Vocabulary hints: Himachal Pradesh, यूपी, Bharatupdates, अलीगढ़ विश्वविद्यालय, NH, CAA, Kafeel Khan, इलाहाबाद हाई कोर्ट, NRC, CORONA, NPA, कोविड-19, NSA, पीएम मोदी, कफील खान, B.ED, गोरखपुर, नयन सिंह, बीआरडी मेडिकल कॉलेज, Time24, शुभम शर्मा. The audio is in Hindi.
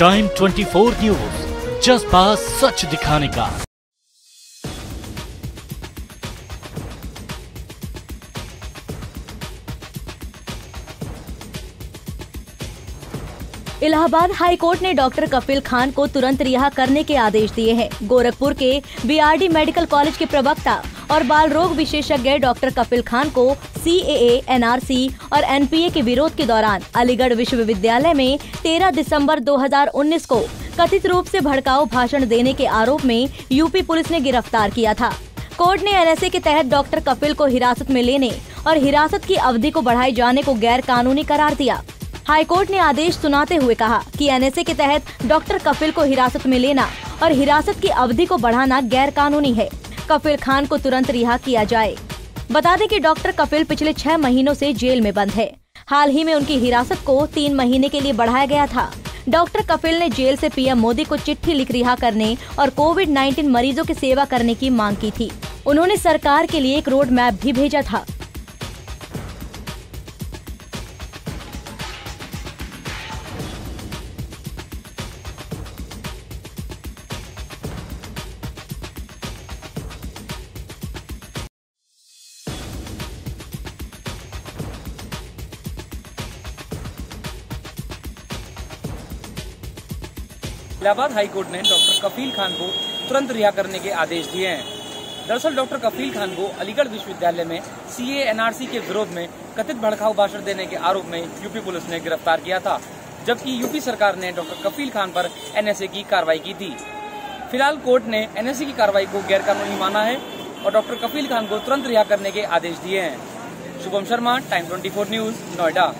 टाइम 24 न्यूज़, जज्बा सच दिखाने का। इलाहाबाद हाई कोर्ट ने डॉक्टर कफील खान को तुरंत रिहा करने के आदेश दिए हैं। गोरखपुर के बीआरडी मेडिकल कॉलेज के प्रवक्ता और बाल रोग विशेषज्ञ डॉक्टर कफील खान को CAA, NRC और NPA के विरोध के दौरान अलीगढ़ विश्वविद्यालय में 13 दिसंबर 2019 को कथित रूप से भड़काऊ भाषण देने के आरोप में यूपी पुलिस ने गिरफ्तार किया था। कोर्ट ने NSA के तहत डॉक्टर कफील को हिरासत में लेने और हिरासत की अवधि को बढ़ाए जाने को गैर कानूनी करार दिया। हाईकोर्ट ने आदेश सुनाते हुए कहा कि NSA के तहत डॉक्टर कफील को हिरासत में लेना और हिरासत की अवधि को बढ़ाना गैर कानूनी है। कफील खान को तुरंत रिहा किया जाए। बता दें कि डॉक्टर कफील पिछले 6 महीनों से जेल में बंद है। हाल ही में उनकी हिरासत को 3 महीने के लिए बढ़ाया गया था। डॉक्टर कफील ने जेल से PM मोदी को चिट्ठी लिख रिहा करने और कोविड-19 मरीजों की सेवा करने की मांग की थी। उन्होंने सरकार के लिए एक रोड मैप भी भेजा था। इलाहाबाद हाई कोर्ट ने डॉक्टर कफील खान को तुरंत रिहा करने के आदेश दिए हैं। दरअसल डॉक्टर कफील खान को अलीगढ़ विश्वविद्यालय में CAA, NRC के विरोध में कथित भड़काऊ भाषण देने के आरोप में यूपी पुलिस ने गिरफ्तार किया था, जबकि यूपी सरकार ने डॉक्टर कफील खान पर NSA की कार्रवाई की थी। फिलहाल कोर्ट ने NSA की कार्रवाई को गैरकानूनी माना है और डॉक्टर कफील खान को तुरंत रिहा करने के आदेश दिए हैं। शुभम शर्मा, Time24 news, Noida.